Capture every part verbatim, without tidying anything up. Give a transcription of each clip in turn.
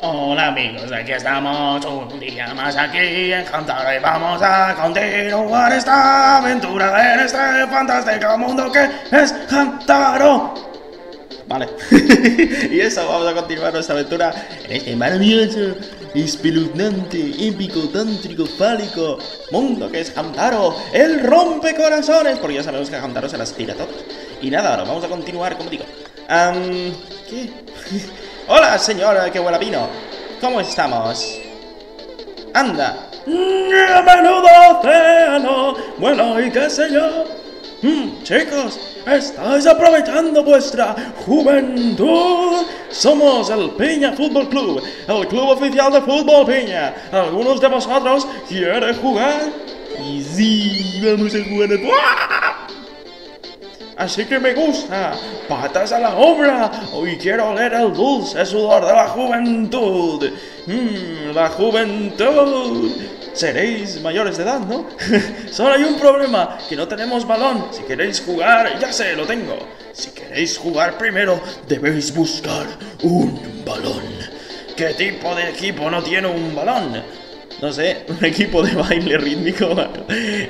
Hola amigos, aquí estamos un día más aquí en Hamtaro y vamos a continuar esta aventura en este fantástico mundo que es Hamtaro. Vale, y eso, vamos a continuar nuestra aventura en este maravilloso, espeluznante, épico, tántrico, fálico mundo que es Hamtaro, el rompecorazones, porque ya sabemos que Hamtaro se las tira todas. Y nada, ahora vamos a continuar, como digo. Um, ¿Qué? Hola señora, qué buena vino. ¿Cómo estamos? Anda. ¡A menudo océano! Bueno, y qué sé yo. Mm, chicos, estáis aprovechando vuestra juventud. Somos el Peña Fútbol Club, el club oficial de fútbol Peña. ¿Algunos de vosotros quieren jugar? Y sí, vamos a jugar el... Así que me gusta, patas a la obra, hoy quiero oler el dulce sudor de la juventud. Mmm, la juventud. Seréis mayores de edad, ¿no? Solo hay un problema, que no tenemos balón. Si queréis jugar, ya sé, lo tengo. Si queréis jugar primero, debéis buscar un balón. ¿Qué tipo de equipo no tiene un balón? No sé, un equipo de baile rítmico.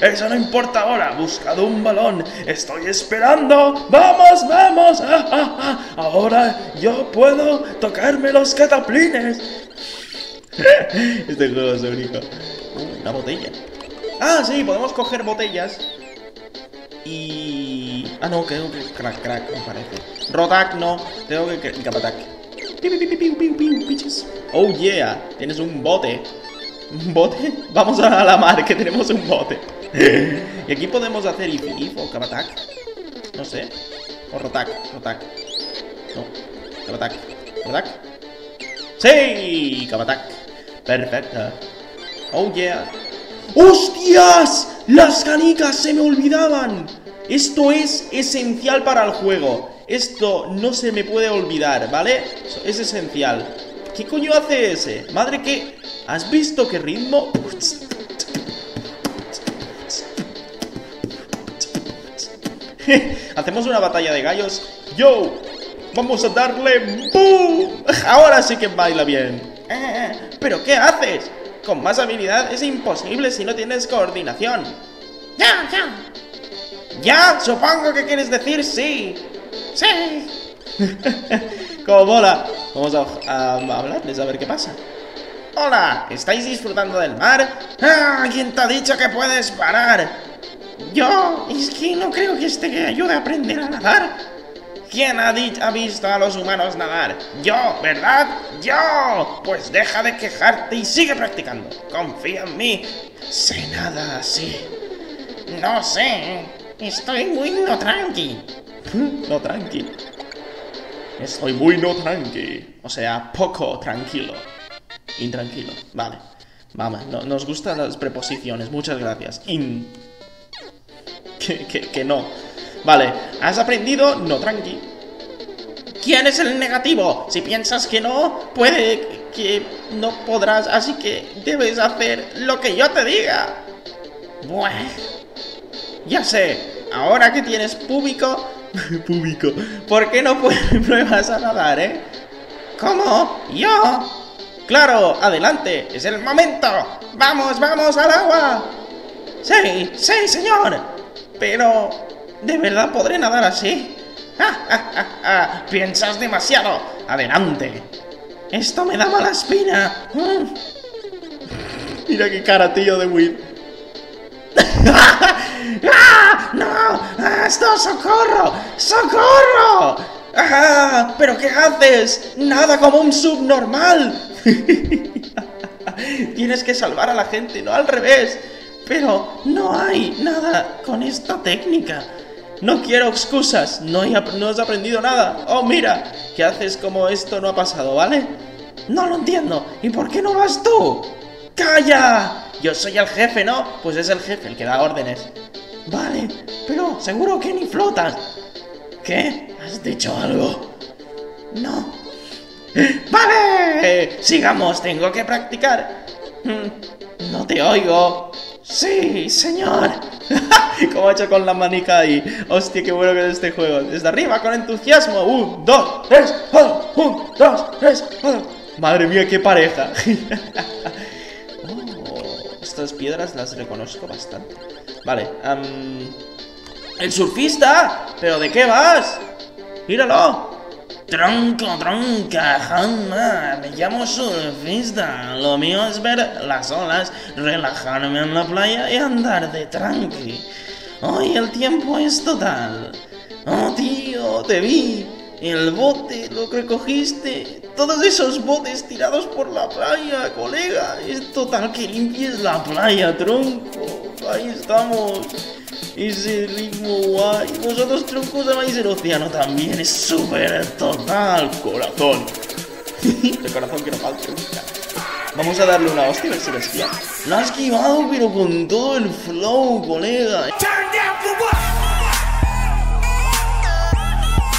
Eso no importa ahora. Buscad un balón. Estoy esperando. ¡Vamos, vamos! ¡Ah, ah, ah! Ahora yo puedo tocarme los cataplines. Este juego es único. Una botella. Ah, sí, podemos coger botellas. Y... Ah, no, que crack, crack, me parece. Rotac, no. Tengo que... Y capatac. Oh, yeah. Tienes un bote. ¿Un bote? Vamos a la mar, que tenemos un bote. Y aquí podemos hacer if, if o kabatak. No sé. O rotak, rotak. No, kabatak, kabatak. ¡Sí! Kabatak. Perfecto. Oh yeah. ¡Hostias! Las canicas se me olvidaban. Esto es esencial para el juego. Esto no se me puede olvidar, ¿vale? Es esencial. ¿Qué coño hace ese? Madre que... ¿Has visto qué ritmo? Hacemos una batalla de gallos. ¡Yo! ¡Vamos a darle! ¡Boom! Ahora sí que baila bien. ¿Pero qué haces? Con más habilidad es imposible si no tienes coordinación. ¡Ya, ya! ¡Ya! Supongo que quieres decir sí. ¡Sí! ¡Cómo mola! Vamos a, a, a hablarles a ver qué pasa. Hola, ¿estáis disfrutando del mar? ¡Ah! ¿Quién te ha dicho que puedes parar? Yo, es que no creo que este que ayude a aprender a nadar. ¿Quién ha, ha visto a los humanos nadar? Yo, ¿verdad? Yo. Pues deja de quejarte y sigue practicando. Confía en mí. Sé nada así. No sé. Estoy muy no tranqui. No tranqui. Estoy muy no tranqui. O sea, poco tranquilo. Intranquilo, vale. Vamos, no, nos gustan las preposiciones, muchas gracias. In. Que, que, que no. Vale, has aprendido no tranqui. ¿Quién es el negativo? Si piensas que no, puede que no podrás, así que debes hacer lo que yo te diga. Buah. Ya sé, ahora que tienes público. Público. ¿Por qué no pruebas a nadar, eh? ¿Cómo? Yo. ¡Claro! ¡Adelante! ¡Es el momento! ¡Vamos, vamos al agua! ¡Sí! ¡Sí, señor! Pero... ¿de verdad podré nadar así? ¡Ja, ja, ja, ja! ¡Piensas demasiado! ¡Adelante! ¡Esto me da mala espina! Mira qué cara, tío, de Will. ¡Ah! ¡No! ¡Esto! ¡Socorro! ¡Socorro! ¡Ah! ¿Pero qué haces? ¡Nada como un subnormal! Tienes que salvar a la gente, no al revés. Pero no hay nada con esta técnica. No quiero excusas, no, he, no has aprendido nada. Oh, mira, ¿qué haces como esto no ha pasado, vale? No lo entiendo, ¿y por qué no vas tú? ¡Calla! Yo soy el jefe, ¿no? Pues es el jefe el que da órdenes. Vale, pero seguro que ni flotas. ¿Qué? ¿Has dicho algo? No. ¡Vale! Sigamos, tengo que practicar. No te oigo. ¡Sí, señor! Como ha hecho con la manica ahí. Hostia, qué bueno que es este juego. Desde arriba, con entusiasmo. Un, dos, tres, uno, un, dos, tres, uno. Madre mía, qué pareja. Oh, estas piedras las reconozco bastante. Vale, um, el surfista. ¿Pero de qué vas? Míralo. Tronco, tronca, jamás. Me llamo surfista. Lo mío es ver las olas, relajarme en la playa y andar de tranqui. Hoy el tiempo es total. Oh, tío, te vi. El bote, lo que cogiste. Todos esos botes tirados por la playa, colega. Es total que limpies la playa, tronco. Ahí estamos. Ese ritmo guay. Vosotros, troncos, amáis el océano también. Es súper total, corazón. El corazón que no falta nunca. Vamos a darle una hostia a ver si lo esquiva. Lo ha esquivado, pero con todo el flow, colega.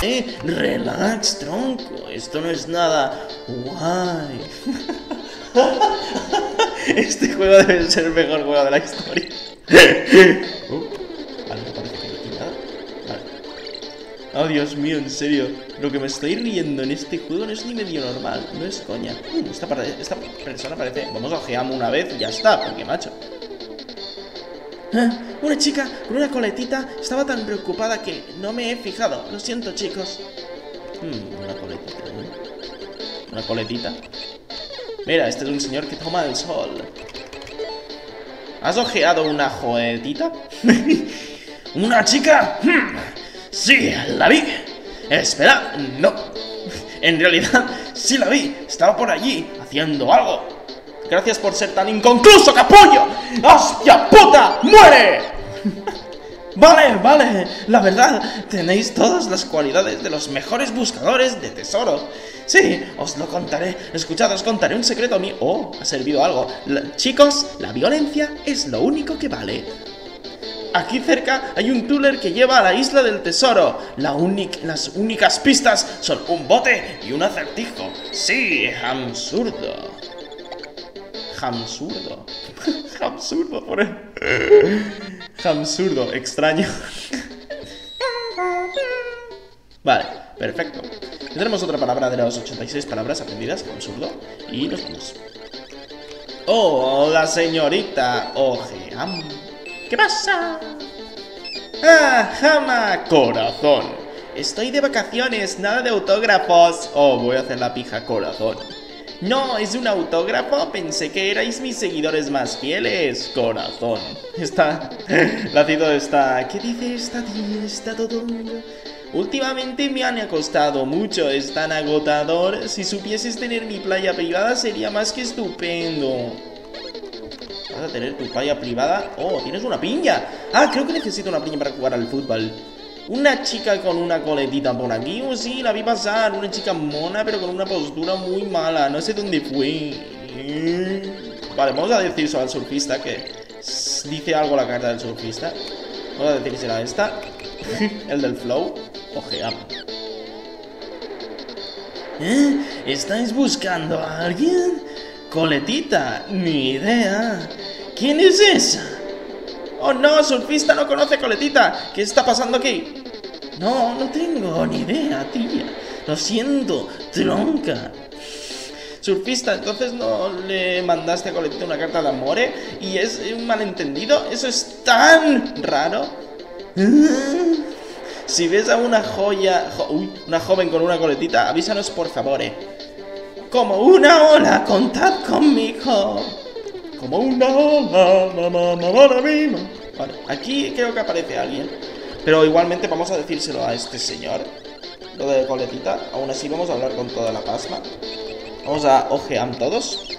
Eh, relax, tronco. Esto no es nada guay. Este juego debe ser el mejor juego de la historia. Uh, vale, no parece que no tiene nada. Vale. Oh, Dios mío, en serio. Lo que me estoy riendo en este juego no es ni medio normal. No es coña. Uh, esta, esta persona parece... Vamos a ojearme una vez y ya está. Porque, macho... Ah, una chica con una coletita. Estaba tan preocupada que no me he fijado. Lo siento, chicos. Hmm, una coletita, ¿eh? Una coletita. Mira, este es un señor que toma el sol. ¿Has ojeado una joetita? ¿Una chica? Hmm. Sí, la vi. Espera, no. En realidad, sí la vi. Estaba por allí, haciendo algo. Gracias por ser tan inconcluso, capullo. ¡Hostia puta! ¡Muere! Vale, vale. La verdad, tenéis todas las cualidades de los mejores buscadores de tesoros. Sí, os lo contaré. Escuchad, os contaré un secreto mío. Oh, ha servido algo. La, chicos, la violencia es lo único que vale. Aquí cerca hay un túnel que lleva a la isla del tesoro. La las únicas pistas son un bote y un acertijo. Sí, absurdo. Hamsurdo. Hamsurdo, por él. Hamsurdo, extraño. Vale, perfecto. Tendremos otra palabra de las ochenta y seis palabras aprendidas, hamsurdo. Y nos vamos. Oh, la señorita Ojeam. ¿Qué pasa? Ah, jama, corazón. Estoy de vacaciones, nada de autógrafos. Oh, voy a hacer la pija, corazón. No, es un autógrafo, pensé que erais mis seguidores más fieles, corazón. Está... La cita está... ¿Qué dice esta tía? Está todo... Últimamente me han acostado mucho, es tan agotador. Si supieses tener mi playa privada sería más que estupendo. ¿Vas a tener tu playa privada? Oh, tienes una piña. Ah, creo que necesito una piña para jugar al fútbol. Una chica con una coletita por aquí, o oh, sí, la vi pasar. Una chica mona, pero con una postura muy mala. No sé dónde fue. Vale, vamos a decir eso al surfista, que dice algo la carta del surfista. Vamos a decírsela a esta. El del flow. Ojeam. ¿Eh? ¿Estáis buscando a alguien? Coletita, ni idea. ¿Quién es esa? Oh no, surfista no conoce coletita. ¿Qué está pasando aquí? No, no tengo ni idea, tía. Lo siento, tronca. Surfista, entonces no le mandaste a coletita una carta de amor, ¿eh? ¿Y es un malentendido? Eso es tan raro. Si ves a una joya, jo, uy, una joven con una coletita, avísanos por favor, ¿eh? Como una ola, contad conmigo. Como una ola, na, na, na, na, na. Vale, aquí creo que aparece alguien. Pero igualmente vamos a decírselo a este señor. Lo de coletita. Aún así vamos a hablar con toda la pasma. Vamos a ojear todos.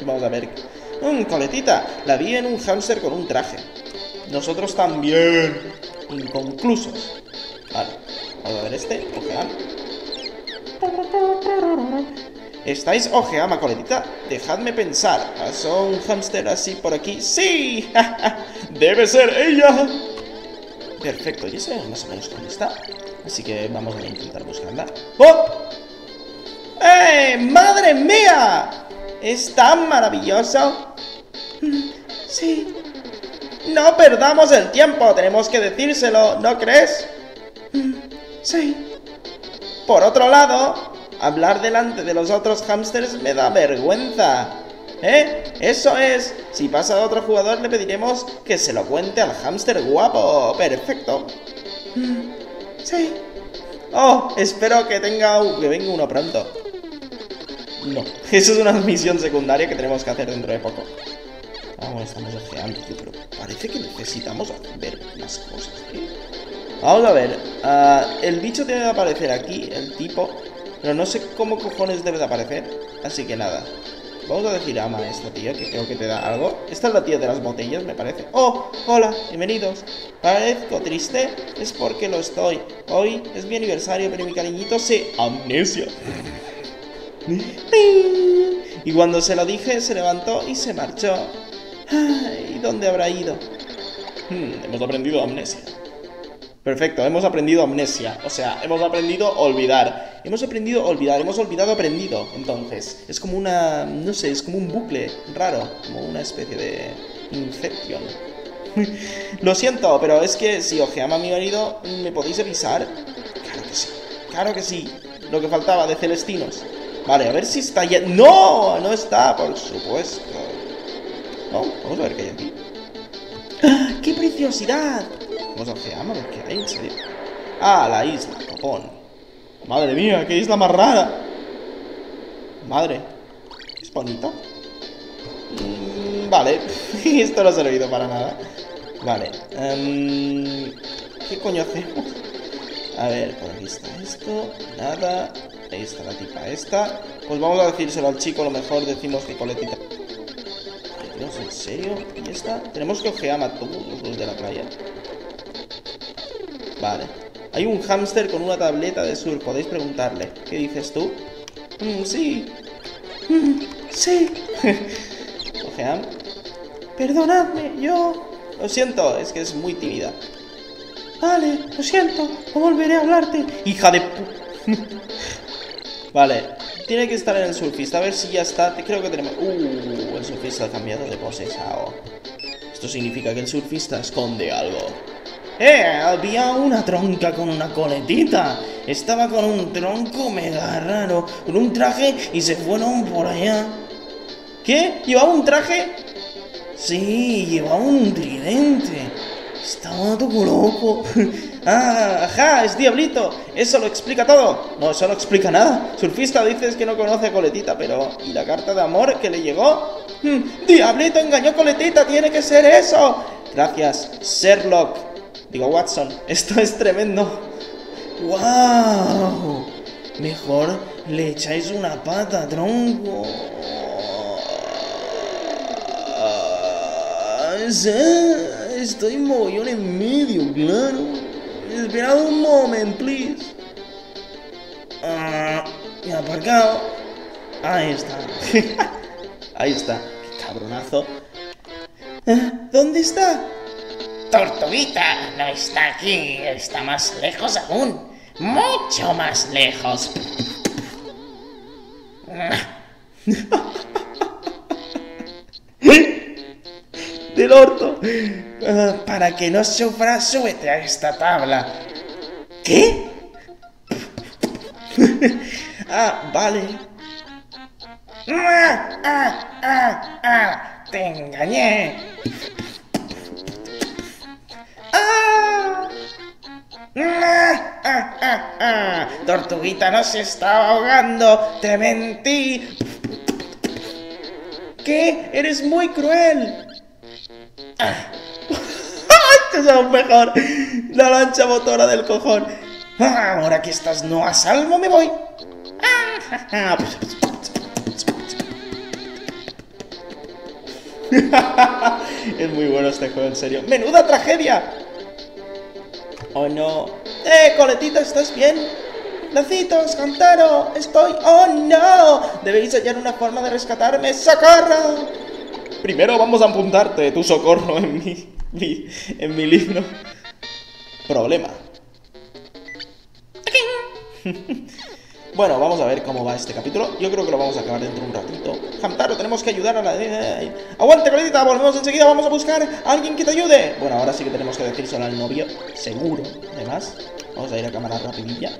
Y vamos a ver. Mmm, coletita. La vi en un hámster con un traje. Nosotros también. Inconclusos. Vale, vamos a ver este. Ojear. ¿Estáis ojeama, coletita? Dejadme pensar. ¿Pasó un hámster así por aquí? ¡Sí! ¡Debe ser ella! Perfecto, ya sabemos más o menos dónde está. Así que vamos a intentar buscarla. ¡Oh! ¡Eh! ¡Madre mía! ¡Es tan maravilloso! Sí. No perdamos el tiempo. Tenemos que decírselo, ¿no crees? Sí. Por otro lado... Hablar delante de los otros hámsters me da vergüenza. ¿Eh? Eso es. Si pasa a otro jugador le pediremos que se lo cuente al hámster guapo. Perfecto. Sí. Oh, espero que tenga que venga uno pronto. No, eso es una misión secundaria que tenemos que hacer dentro de poco. Ahora estamos ojeando, tío, pero parece que necesitamos ver más cosas, tío. Vamos a ver. Uh, el bicho tiene que aparecer aquí, el tipo. Pero no sé cómo cojones debe de aparecer. Así que nada. Vamos a decir ama a esta tía, que creo que te da algo. Esta es la tía de las botellas, me parece. ¡Oh! ¡Hola! ¡Bienvenidos! Parezco triste, es porque lo estoy. Hoy es mi aniversario, pero mi cariñito se amnesia. Y cuando se lo dije, se levantó y se marchó. ¿Y dónde habrá ido? Hmm, hemos aprendido amnesia. Perfecto, hemos aprendido amnesia. O sea, hemos aprendido olvidar. Hemos aprendido olvidar, hemos olvidado aprendido. Entonces, es como una... no sé, es como un bucle raro. Como una especie de... infección. Lo siento, pero es que si ojeama a mi marido, ¿me podéis avisar? Claro que sí, claro que sí. Lo que faltaba de Celestinos. Vale, a ver si está ya... ¡No! No está, por supuesto. No, vamos a ver qué hay aquí. ¡Ah, qué preciosidad! Vamos a ojear, a ver qué hay, en serio. Ah, la isla, copón. Madre mía, qué isla más rara. Madre. ¿Es bonito? Mm, vale, esto no ha servido para nada. Vale. Um, ¿Qué coño hacemos? A ver, por aquí está esto. Nada. Ahí está la tipa esta. Pues vamos a decírselo al chico, lo mejor decimos que coletita. Ay, Dios, ¿en serio? ¿Y esta? Tenemos que ojear a todos los de la playa. Vale. Hay un hámster con una tableta de surf. Podéis preguntarle. ¿Qué dices tú? Mm, sí. Mm, sí. Ojeam. Perdonadme, yo... Lo siento, es que es muy tímida. Vale, lo siento. No volveré a hablarte. Hija de... Vale. Tiene que estar en el surfista. A ver si ya está. Creo que tenemos... Uh, el surfista ha cambiado de poses. Esto significa que el surfista esconde algo. ¡Eh! Había una tronca con una coletita. Estaba con un tronco mega raro, con un traje y se fueron por allá. ¿Qué? ¿Llevaba un traje? Sí, llevaba un tridente. Estaba todo loco. ¡Ah! ¡Ajá! ¡Es Diablito! ¡Eso lo explica todo! No, eso no explica nada. Surfista, dices que no conoce a Coletita, pero... ¿y la carta de amor que le llegó? ¡Mmm! ¡Diablito engañó a Coletita! ¡Tiene que ser eso! Gracias, Sherlock. Digo, Watson, esto es tremendo. ¡Wow! Mejor le echáis una pata, tronco. Estoy mogollón en medio, claro. Esperad un momento, please. Ah, y aparcado. Ahí está. Ahí está. Qué cabronazo. ¿Dónde está? Tortuguita no está aquí, está más lejos aún, mucho más lejos. Del orto. Uh, para que no sufra, súbete a esta tabla. ¿Qué? Ah, vale. Ah, ah, ah, ah, te engañé. Ah, ah, ah, ah. Tortuguita no se estaba ahogando, te mentí. ¿Qué? Eres muy cruel. Ah. Esto es aún mejor. La lancha motora del cojón. Ah, ahora que estás no a salvo me voy. Ah, es muy bueno este juego, en serio. ¡Menuda tragedia! Oh no. ¡Eh, Coletita, estás bien! ¡Lacitos, Hamtaro! ¡Estoy! ¡Oh no! Debéis hallar una forma de rescatarme. ¡Socorro! Primero vamos a apuntarte tu socorro en mi, mi, en mi libro. Problema. Bueno, vamos a ver cómo va este capítulo. Yo creo que lo vamos a acabar dentro de un ratito. Hamtaro, tenemos que ayudar a la... ¡Aguante, Coletita! Volvemos enseguida, vamos a buscar a alguien que te ayude. Bueno, ahora sí que tenemos que decírselo al novio. Seguro, además. Vamos a ir a cámara rapidilla.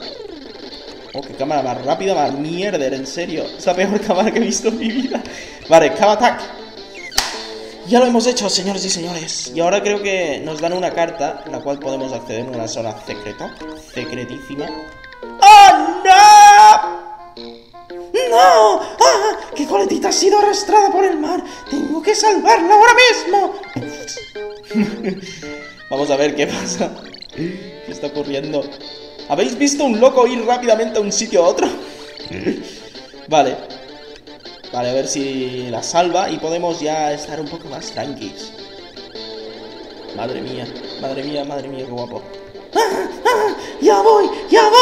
Oh, qué cámara más rápida, más mierda, en serio. Es la peor cámara que he visto en mi vida. Vale, cam attack. Ya lo hemos hecho, señores y señores. Y ahora creo que nos dan una carta, la cual podemos acceder a una zona secreta. Secretísima. ¡Oh, no! ¡No! ¡Ah! ¡Qué coletita ha sido arrastrada por el mar! ¡Tengo que salvarla ahora mismo! Vamos a ver qué pasa. ¿Qué está ocurriendo? ¿Habéis visto un loco ir rápidamente a un sitio a otro? Vale. Vale, a ver si la salva y podemos ya estar un poco más tranquilos. Madre mía, madre mía, madre mía, qué guapo. ¡Ah, ah! ¡Ya voy! ¡Ya voy!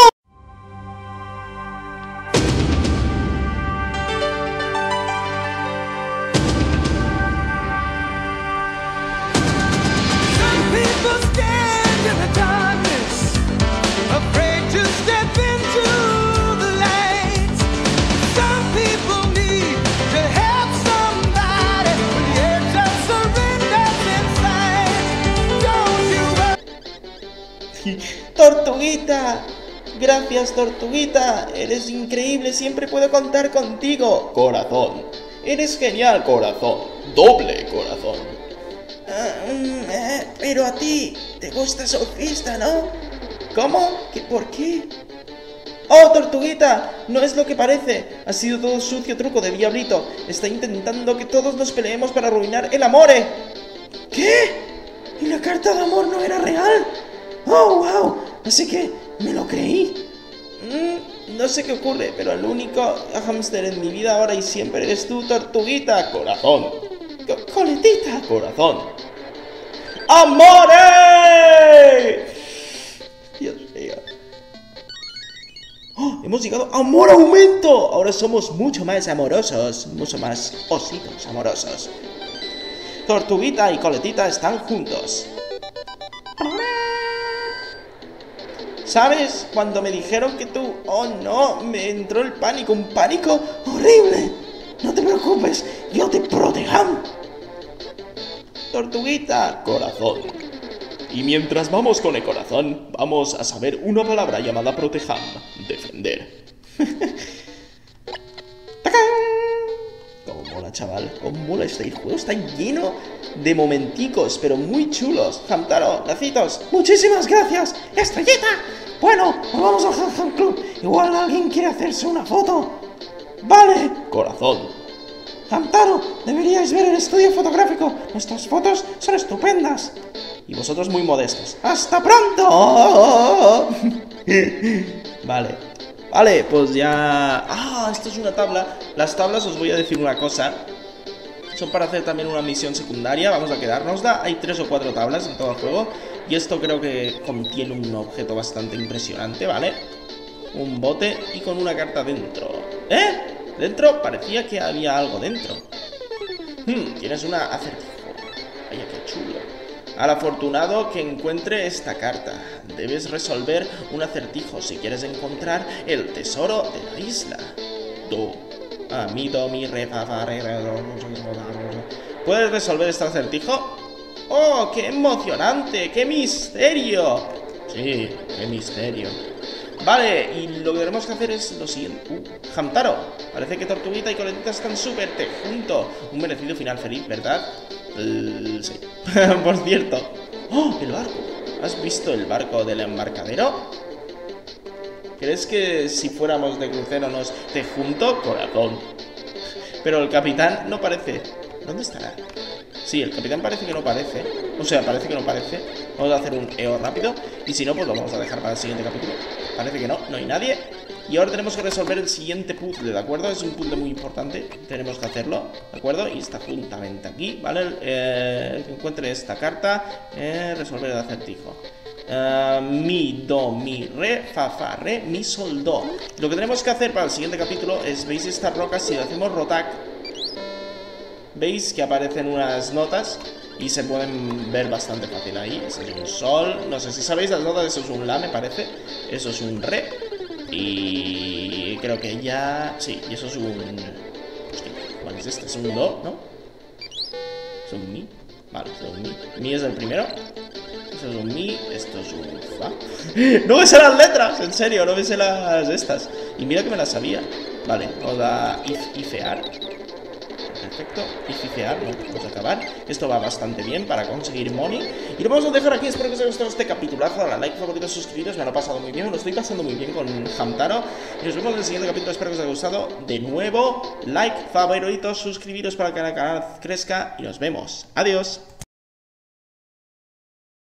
¡Tortuguita! Gracias, tortuguita. Eres increíble, siempre puedo contar contigo. Corazón. Eres genial, corazón. Doble corazón. Uh, um, eh, pero a ti te gusta surfista, ¿no? ¿Cómo? ¿Qué, ¿Por qué? ¡Oh, tortuguita! No es lo que parece. Ha sido todo sucio truco de Diablito. Está intentando que todos nos peleemos para arruinar el amore. ¿Qué? ¿Y la carta de amor no era real? ¡Oh, wow! Así que me lo creí. Mm, no sé qué ocurre, pero el único hámster en mi vida ahora y siempre eres tú, tortuguita. Corazón. Co coletita. Corazón. ¡Amore! Dios mío. ¡Oh! Hemos llegado a amor aumento. Ahora somos mucho más amorosos. Mucho más ositos amorosos. Tortuguita y coletita están juntos. ¿Sabes? Cuando me dijeron que tú... ¡Oh, no! Me entró el pánico, un pánico horrible. No te preocupes, yo te protejo. Tortuguita, corazón. Y mientras vamos con el corazón, vamos a saber una palabra llamada protejam, defender. Como mola, chaval, como mola este juego, está lleno de momenticos, pero muy chulos. Hamtaro, lacitos, muchísimas gracias, estrellita. Bueno, nos vamos al Hamtaro Club. Igual alguien quiere hacerse una foto. Vale. Corazón. Hamtaro, deberíais ver el estudio fotográfico. Nuestras fotos son estupendas. Y vosotros muy modestos. ¡Hasta pronto! Oh, oh, oh. Vale. Vale, pues ya... Ah, esto es una tabla. Las tablas, os voy a decir una cosa. Son para hacer también una misión secundaria. Vamos a quedárnosla. Hay tres o cuatro tablas en todo el juego. Y esto creo que contiene un objeto bastante impresionante, ¿vale? Un bote y con una carta dentro. ¿Eh? Dentro parecía que había algo dentro. Hmm, tienes una acertijo. Vaya, qué chulo. Al afortunado que encuentre esta carta, debes resolver un acertijo si quieres encontrar el tesoro de la isla. Do. A mi do mi re fa fa re re. ¿Puedes resolver este acertijo? ¡Oh, qué emocionante! ¡Qué misterio! Sí, qué misterio. Vale, y lo que tenemos que hacer es lo siguiente. Uh, Hamtaro, parece que Tortuguita y Coletita están súper te junto. Un merecido final feliz, ¿verdad? Uh, sí. Por cierto. ¡Oh, el barco! ¿Has visto el barco del embarcadero? ¿Crees que si fuéramos de crucero nos te junto? Corazón. Pero el capitán no parece. ¿Dónde estará? Sí, el capitán parece que no parece. O sea, parece que no parece. Vamos a hacer un E O rápido. Y si no, pues lo vamos a dejar para el siguiente capítulo. Parece que no, no hay nadie. Y ahora tenemos que resolver el siguiente puzzle, ¿de acuerdo? Es un punto muy importante. Tenemos que hacerlo, ¿de acuerdo? Y está juntamente aquí, ¿vale? Eh, que encuentre esta carta. Eh, resolver el acertijo. Uh, mi, do, mi, re, fa, fa, re, mi, sol, do. Lo que tenemos que hacer para el siguiente capítulo es, veis estas rocas, si le hacemos rotac, veis que aparecen unas notas y se pueden ver bastante fácil ahí. Eso es un sol, no sé si sabéis las notas, eso es un la me parece, eso es un re y creo que ya, sí, y eso es un, hostia, ¿cuál es este? Es un do, ¿no? Es un mi, vale, es un mi, mi es el primero. Es esto es un mi, esto es un fa. No me sé las letras, en serio, no me sé las estas. Y mira que me las sabía. Vale, vamos a if, ifear. Perfecto, ifear, ¿no? Vamos a acabar. Esto va bastante bien para conseguir money. Y lo vamos a dejar aquí, espero que os haya gustado este capitulazo. Dale like, favoritos, suscribiros, me lo he pasado muy bien. Me lo estoy pasando muy bien con Hamtaro. Y nos vemos en el siguiente capítulo, espero que os haya gustado. De nuevo, like, favoritos, suscribiros para que el canal crezca. Y nos vemos, adiós.